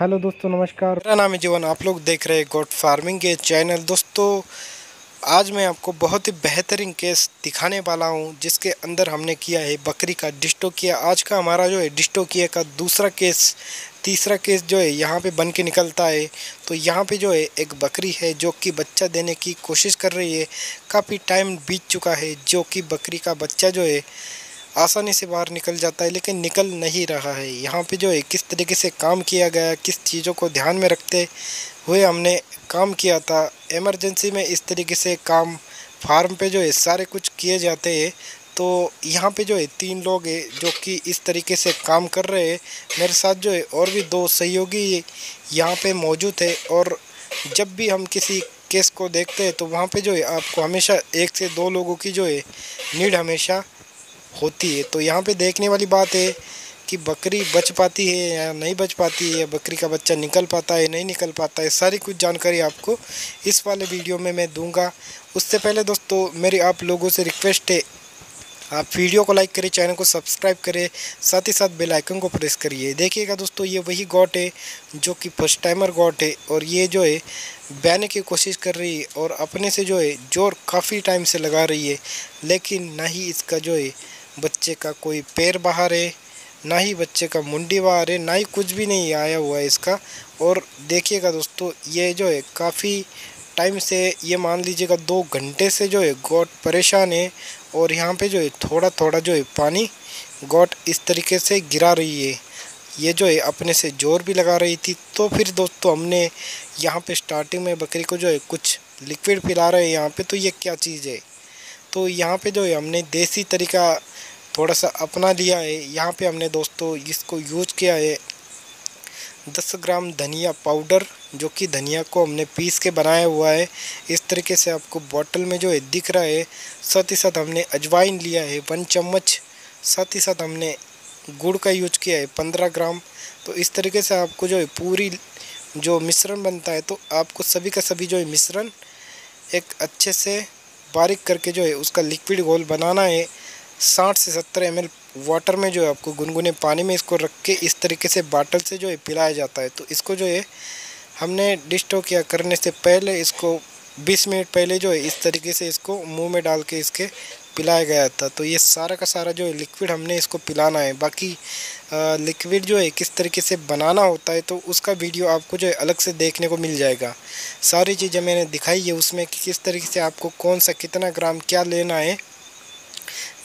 Hello दोस्तों नमस्कार, मेरा नाम है जीवन। आप लोग देख रहे हैं गोट फार्मिंग के चैनल। दोस्तों आज मैं आपको बहुत ही बेहतरीन केस दिखाने वाला हूं जिसके अंदर हमने किया है बकरी का डिस्टोकिया। आज का हमारा जो है डिस्टोकिया का दूसरा केस, तीसरा केस जो है यहाँ पे बन के निकलता है। तो यहाँ पे जो है एक बकरी है जो कि बच्चा देने की कोशिश कर रही है। काफ़ी टाइम बीत चुका है जो कि बकरी का बच्चा जो है आसानी से बाहर निकल जाता है, लेकिन निकल नहीं रहा है। यहाँ पे जो है किस तरीके से काम किया गया, किस चीज़ों को ध्यान में रखते हुए हमने काम किया था। इमरजेंसी में इस तरीके से काम फार्म पे जो है सारे कुछ किए जाते हैं। तो यहाँ पे जो है तीन लोग हैं जो कि इस तरीके से काम कर रहे हैं। मेरे साथ जो है और भी दो सहयोगी यहाँ पे मौजूद है। और जब भी हम किसी केस को देखते हैं तो वहाँ पे जो है आपको हमेशा एक से दो लोगों की जो है नीड हमेशा होती है। तो यहाँ पे देखने वाली बात है कि बकरी बच पाती है या नहीं बच पाती है, या बकरी का बच्चा निकल पाता है नहीं निकल पाता है। सारी कुछ जानकारी आपको इस वाले वीडियो में मैं दूंगा। उससे पहले दोस्तों मेरी आप लोगों से रिक्वेस्ट है, आप वीडियो को लाइक करें, चैनल को सब्सक्राइब करें, साथ ही साथ बेल आइकन को प्रेस करिए। देखिएगा दोस्तों ये वही गॉट है जो कि फर्स्ट टाइमर गॉट है और ये जो है बहने की कोशिश कर रही है और अपने से जो है जोर काफ़ी टाइम से लगा रही है, लेकिन ना ही इसका जो है बच्चे का कोई पैर बाहर है, ना ही बच्चे का मुंडी बाहर है, ना ही कुछ भी नहीं आया हुआ है इसका। और देखिएगा दोस्तों ये जो है काफ़ी टाइम से, ये मान लीजिएगा 2 घंटे से जो है गॉट परेशान है। और यहाँ पे जो है थोड़ा थोड़ा जो है पानी गॉट इस तरीके से गिरा रही है। ये जो है अपने से जोर भी लगा रही थी। तो फिर दोस्तों हमने यहाँ पे स्टार्टिंग में बकरी को जो है कुछ लिक्विड पिला रहे हैं यहाँ पे। तो ये क्या चीज़ है, तो यहाँ पे जो है हमने देसी तरीका थोड़ा सा अपना लिया है। यहाँ पे हमने दोस्तों इसको यूज किया है 10 ग्राम धनिया पाउडर, जो कि धनिया को हमने पीस के बनाया हुआ है। इस तरीके से आपको बॉटल में जो है दिख रहा है। साथ ही साथ हमने अजवाइन लिया है 1 चम्मच। साथ ही साथ हमने गुड़ का यूज किया है 15 ग्राम। तो इस तरीके से आपको जो है पूरी जो मिश्रण बनता है, तो आपको सभी का सभी जो है मिश्रण एक अच्छे से बारीक करके जो है उसका लिक्विड घोल बनाना है। 60 से 70 ml वाटर में जो है आपको गुनगुने पानी में इसको रख के इस तरीके से बाटल से जो है पिलाया जाता है। तो इसको जो है हमने डिस्टोकिया करने से पहले इसको 20 मिनट पहले जो है इस तरीके से इसको मुंह में डाल के इसके पिलाया गया था। तो ये सारा का सारा जो है लिक्विड हमने इसको पिलाना है। बाकी लिक्विड जो है किस तरीके से बनाना होता है तो उसका वीडियो आपको जो है अलग से देखने को मिल जाएगा। सारी चीज़ें मैंने दिखाई है उसमें कि किस तरीके से आपको कौन सा कितना ग्राम क्या लेना है।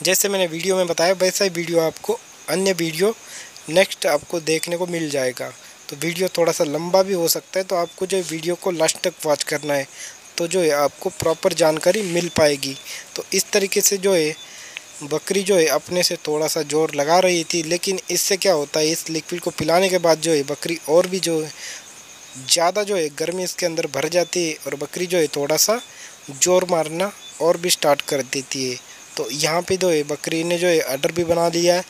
जैसे मैंने वीडियो में बताया वैसा ही वीडियो आपको अन्य वीडियो नेक्स्ट आपको देखने को मिल जाएगा। तो वीडियो थोड़ा सा लंबा भी हो सकता है, तो आपको जो वीडियो को लास्ट तक वॉच करना है तो जो है आपको प्रॉपर जानकारी मिल पाएगी। तो इस तरीके से जो है बकरी जो है अपने से थोड़ा सा जोर लगा रही थी, लेकिन इससे क्या होता है, इस लिक्विड को पिलाने के बाद जो है बकरी और भी जो है ज़्यादा जो है गर्मी इसके अंदर भर जाती है और बकरी जो है थोड़ा सा जोर मारना और भी स्टार्ट कर देती है। तो यहाँ पे जो है बकरी ने जो है अडर भी बना लिया है।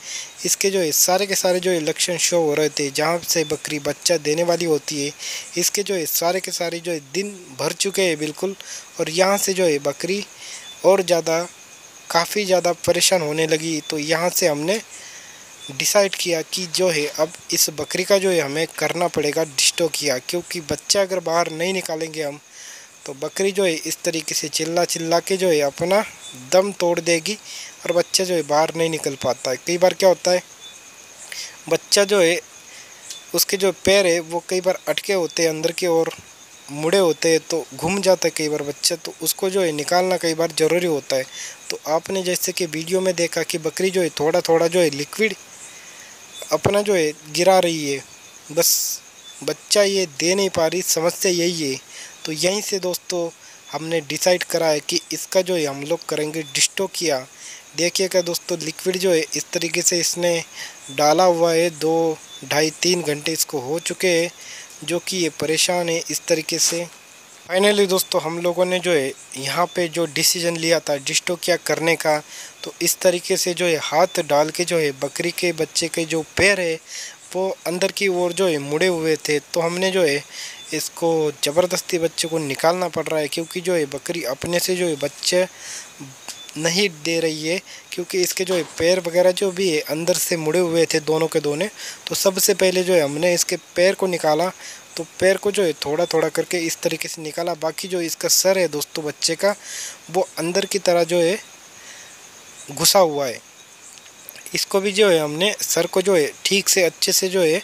इसके जो है सारे के सारे जो है लक्षण शो हो रहे थे। जहाँ से बकरी बच्चा देने वाली होती है इसके जो है सारे के सारे जो है दिन भर चुके हैं बिल्कुल। और यहाँ से जो है बकरी और ज़्यादा काफ़ी ज़्यादा परेशान होने लगी। तो यहाँ से हमने डिसाइड किया कि जो है अब इस बकरी का जो है हमें करना पड़ेगा डिस्टोकिया, क्योंकि बच्चा अगर बाहर नहीं निकालेंगे हम तो बकरी जो है इस तरीके से चिल्ला चिल्ला के जो है अपना दम तोड़ देगी और बच्चा जो है बाहर नहीं निकल पाता है। कई बार क्या होता है, बच्चा जो है उसके जो पैर है वो कई बार अटके होते हैं, अंदर की ओर मुड़े होते हैं, तो घूम जाता है कई बार बच्चा। तो उसको जो है निकालना कई बार ज़रूरी होता है। तो आपने जैसे कि वीडियो में देखा कि बकरी जो है थोड़ा थोड़ा जो है लिक्विड अपना जो है गिरा रही है, बस बच्चा ये दे नहीं पा रही, समस्या यही है। तो यहीं से दोस्तों हमने डिसाइड करा है कि इसका जो है हम लोग करेंगे डिस्टोकिया। देखिएगा दोस्तों लिक्विड जो है इस तरीके से इसने डाला हुआ है। 2, 2.5, 3 घंटे इसको हो चुके हैं जो कि ये परेशान है इस तरीके से। फाइनली दोस्तों हम लोगों ने जो है यहाँ पे जो डिसीजन लिया था डिस्टोकिया करने का, तो इस तरीके से जो है हाथ डाल के जो है बकरी के बच्चे के जो पैर है वो अंदर की ओर जो है मुड़े हुए थे। तो हमने जो है इसको ज़बरदस्ती बच्चे को निकालना पड़ रहा है, क्योंकि जो है बकरी अपने से जो है बच्चे नहीं दे रही है, क्योंकि इसके जो पैर वगैरह जो भी है अंदर से मुड़े हुए थे दोनों के दोनों। तो सबसे पहले जो है हमने इसके पैर को निकाला, तो पैर को जो है थोड़ा थोड़ा करके इस तरीके से निकाला। बाकी जो इसका सर है दोस्तों बच्चे का, वो अंदर की तरह जो है घुसा हुआ है। इसको भी जो है हमने सर को जो है ठीक से अच्छे से जो है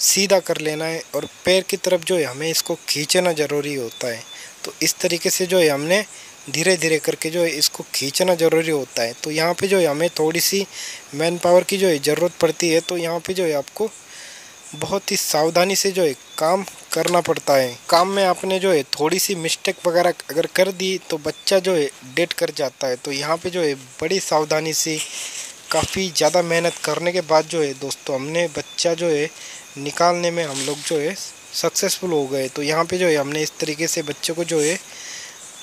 सीधा कर लेना है, और पैर की तरफ जो है हमें इसको खींचना ज़रूरी होता है। तो इस तरीके से जो है हमने धीरे धीरे करके जो है इसको खींचना ज़रूरी होता है। तो यहाँ पे जो है हमें थोड़ी सी मैन पावर की जो है ज़रूरत पड़ती है। तो यहाँ पे जो है आपको बहुत ही सावधानी से जो है काम करना पड़ता है। काम में आपने जो है थोड़ी सी मिस्टेक वगैरह अगर कर दी तो बच्चा जो है डेड कर जाता है। तो यहाँ पे जो है बड़ी सावधानी से काफ़ी ज़्यादा मेहनत करने के बाद जो है दोस्तों हमने बच्चा जो है निकालने में हम लोग जो है सक्सेसफुल हो गए। तो यहाँ पे जो है हमने इस तरीके से बच्चे को जो है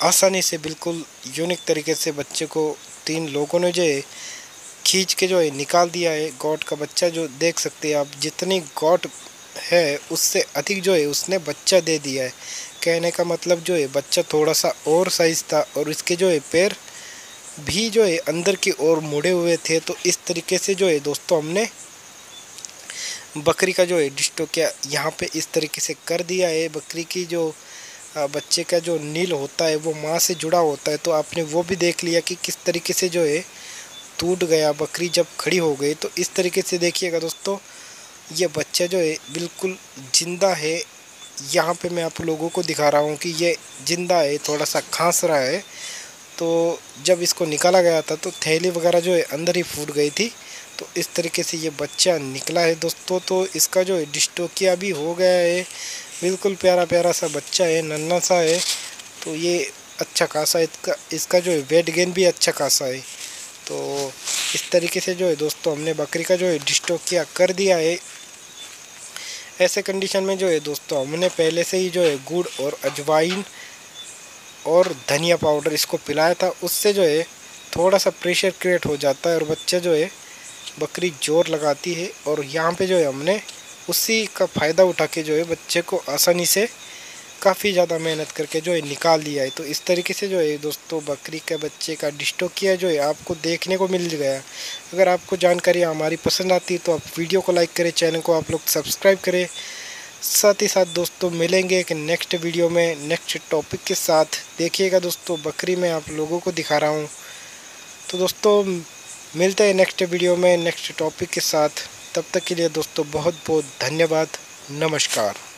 आसानी से बिल्कुल यूनिक तरीके से बच्चे को तीन लोगों ने जो है खींच के जो है निकाल दिया है। गॉट का बच्चा जो देख सकते हैं आप, जितनी गॉट है उससे अधिक जो है उसने बच्चा दे दिया है। कहने का मतलब जो है बच्चा थोड़ा सा ओवर साइज था, और इसके जो है पैर भी जो है अंदर की ओर मुड़े हुए थे। तो इस तरीके से जो है दोस्तों हमने बकरी का जो है डिस्टोकिया यहाँ पे इस तरीके से कर दिया है। बकरी की जो बच्चे का जो नील होता है वो माँ से जुड़ा होता है। तो आपने वो भी देख लिया कि किस तरीके से जो है टूट गया बकरी जब खड़ी हो गई। तो इस तरीके से देखिएगा दोस्तों ये बच्चा जो है बिल्कुल ज़िंदा है। यहाँ पे मैं आप लोगों को दिखा रहा हूँ कि ये ज़िंदा है, थोड़ा सा खांस रहा है। तो जब इसको निकाला गया था तो थैली वगैरह जो है अंदर ही फूट गई थी। तो इस तरीके से ये बच्चा निकला है दोस्तों। तो इसका जो डिस्टोकिया भी हो गया है, बिल्कुल प्यारा प्यारा सा बच्चा है, नन्हा सा है। तो ये अच्छा खासा इसका जो है वेट गेन भी अच्छा खासा है। तो इस तरीके से जो है दोस्तों हमने बकरी का जो है डिस्टोकिया कर दिया है। ऐसे कंडीशन में जो है दोस्तों हमने पहले से ही जो है गुड़ और अजवाइन और धनिया पाउडर इसको पिलाया था। उससे जो है थोड़ा सा प्रेशर क्रिएट हो जाता है और बच्चा जो है बकरी जोर लगाती है। और यहाँ पे जो है हमने उसी का फ़ायदा उठा के जो है बच्चे को आसानी से काफ़ी ज़्यादा मेहनत करके जो है निकाल लिया है। तो इस तरीके से जो है दोस्तों बकरी के बच्चे का डिस्टोकिया जो है आपको देखने को मिल गया। अगर आपको जानकारी हमारी पसंद आती है तो आप वीडियो को लाइक करें, चैनल को आप लोग सब्सक्राइब करें। साथ ही साथ दोस्तों मिलेंगे एक नेक्स्ट वीडियो में नेक्स्ट टॉपिक के साथ। देखिएगा दोस्तों बकरी मैं आप लोगों को दिखा रहा हूँ। तो दोस्तों मिलते हैं नेक्स्ट वीडियो में नेक्स्ट टॉपिक के साथ। तब तक के लिए दोस्तों बहुत बहुत धन्यवाद। नमस्कार।